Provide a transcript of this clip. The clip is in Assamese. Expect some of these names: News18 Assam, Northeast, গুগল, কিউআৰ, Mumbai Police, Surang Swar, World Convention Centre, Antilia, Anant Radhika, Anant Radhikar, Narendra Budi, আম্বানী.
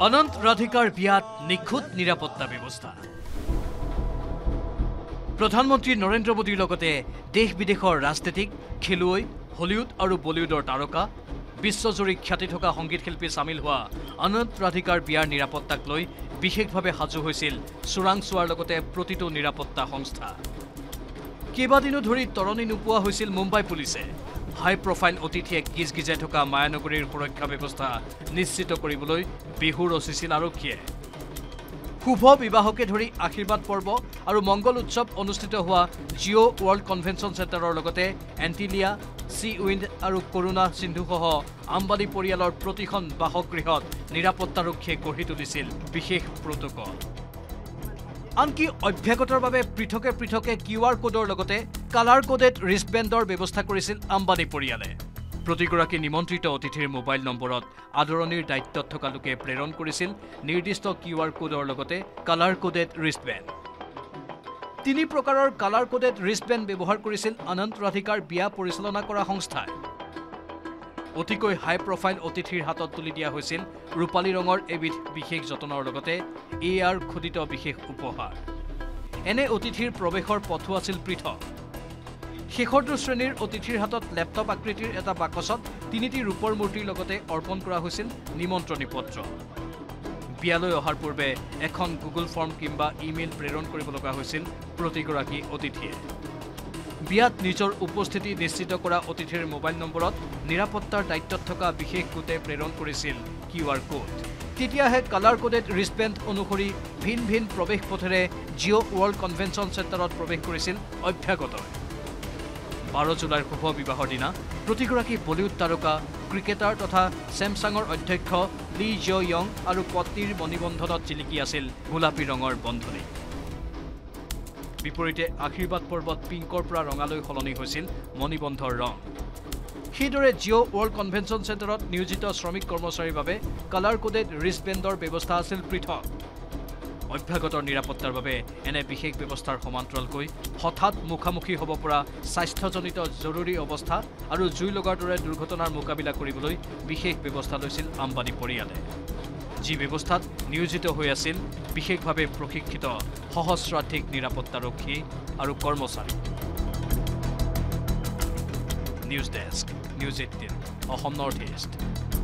Anant Radhikar Biat Nikhut Nirapotta Bibostha. Pradhan Mantri Narendra Budi Logote, Deh Bidehor Rastetik, Khiloi, Hollywood Aru Bollywood or Taroka, Bissozuri Khatitoka Hongit Helpi Samilhua, Anant Radhikar Biar Nirapotta Kloi, Bishekhabe Hazu Husil, Surang Swar Logote, Protito Nirapotta Hongsta. Kebadinu Dhuri Toroni Nupua Husil Mumbai Police. High profile Otitia Gizgizetoka Mayanoguri Purakabegosta, Nisito Koribolo, Bihuro Sicilarokie. Kubo Bibahoke Hori Akibat Porbo, Aru Mongol Utsop Onustito Hua, Geo World Convention Centre Logote, Antilia, Sea Wind Aru Coruna Sinduho, Ambadi Porial or Protihon Bahokrihot, Nirapotaruke Korito Disil, Bihek Protocol. আনকি অভ্যাগতৰ বাবে পৃথকে পৃথকে কিউআৰ কোডৰ লগতে কালাৰ কোডেড ৰিস্টবেণ্ডৰ ব্যৱস্থা কৰিছিল আম্বানী পৰিয়ালে প্ৰতিগৰাকী নিমন্ত্ৰিত অতিথিৰ মোবাইল নম্বৰত আদৰণীৰ দায়িত্বত থকা লোকে প্ৰেৰণ কৰিছিল নিৰ্দিষ্ট কিউআৰ কোডৰ লগতে কালাৰ কোডেড ৰিস্টবেণ্ড তিনি প্ৰকাৰৰ কালাৰ কোডেড ৰিস্টবেণ্ড ব্যৱহাৰ কৰিছিল অনন্ত ৰাধিকাৰ বিয়া পৰিচালনা কৰা সংস্থা অতিকৈ হাই প্ৰফাইল অতিথিৰ হাতত তুলি দিয়া হৈছিল ৰূপালী ৰঙৰ এবিধ বিশেষ যতনৰ লগতে এআৰ খোদিত বিশেষ উপহাৰ এনে অতিথিৰ প্ৰৱেশৰ পথ আছিল পৃথক শেষৰটো শ্ৰেণীৰ অতিথিৰ হাতত ল্যাপটপ আকৃতিৰ এটা বাকচত তিনিটি ৰূপৰ মূৰ্তিৰ লগতে অৰ্পণ কৰা হৈছিল নিমন্ত্ৰণী পত্ৰ বিয়ালৈ অহাৰ পূৰ্বে এখন গুগল ফৰ্ম কিম্বা ইমেইল প্ৰেৰণ কৰিব লগা হৈছিল প্ৰতিগৰাকী অতিথিয়ে বিয়াত নিজৰ উপস্থিতি নিশ্চিত কৰা অতিথিৰ মোবাইল নম্বৰত নিৰাপত্তাৰ দায়িত্বত থকা বিশেষ কোডে প্ৰেৰণ কৰিছিল কিউআৰ কোড তেতিয়াহে কালাৰ কোডেড ৰিস্টবেণ্ড অনুসৰি ভিন ভিন প্ৰৱেশ পথেৰে জিও ৱৰ্ল্ড কনভেনচন চেণ্টাৰত প্ৰৱেশ কৰিছিল অভ্যাগত 12 জুলাইৰ শুভ বিবাহৰ দিনা প্ৰতিগৰাকী বলিউড তাৰকা ক্ৰিকেটাৰ তথা স্যামছাংৰ অধ্যক্ষ লি জো ইয়ং আৰু পত্নীৰ মণিবন্ধনত জিলিকি আছিল গোলাপী ৰঙৰ বন্ধনী বিপৰীতে আশীৰ্বাদ পৰ্বত পিংকৰ পৰা ৰঙালৈ খলনি হৈছিল মণিবন্ধৰ ৰং হিদৰে জিও ৱৰ্ল্ড কনভেনচন চেণ্টাৰত নিয়োজিত শ্ৰমিক কৰ্মচাৰীৰ বাবে কালাৰ কোডেড ৰিস্টবেণ্ডৰ ব্যৱস্থা আছিল পৃথক অভ্যাগতৰ নিৰাপত্তাৰ বাবে এনে বিশেষ ব্যৱস্থাৰ সমান্তৰালকৈ হঠাৎ মুখামুখি হ'ব পৰা স্বাস্থ্যজনিত জৰুৰী অৱস্থা আৰু জুই লগাৰ দৰে দুৰ্ঘটনাৰ মোকাবিলা কৰিবলৈ বিশেষ ব্যৱস্থা লৈছিল আম্বানী পৰিয়ালে जी व्यवस्था नियोजित हो আছিল বিশেষভাৱে প্ৰশিক্ষিত সহস্ৰাধিক নিৰাপত্তাৰক্ষী আৰু কৰ্মচাৰী news desk news 18 Assam north east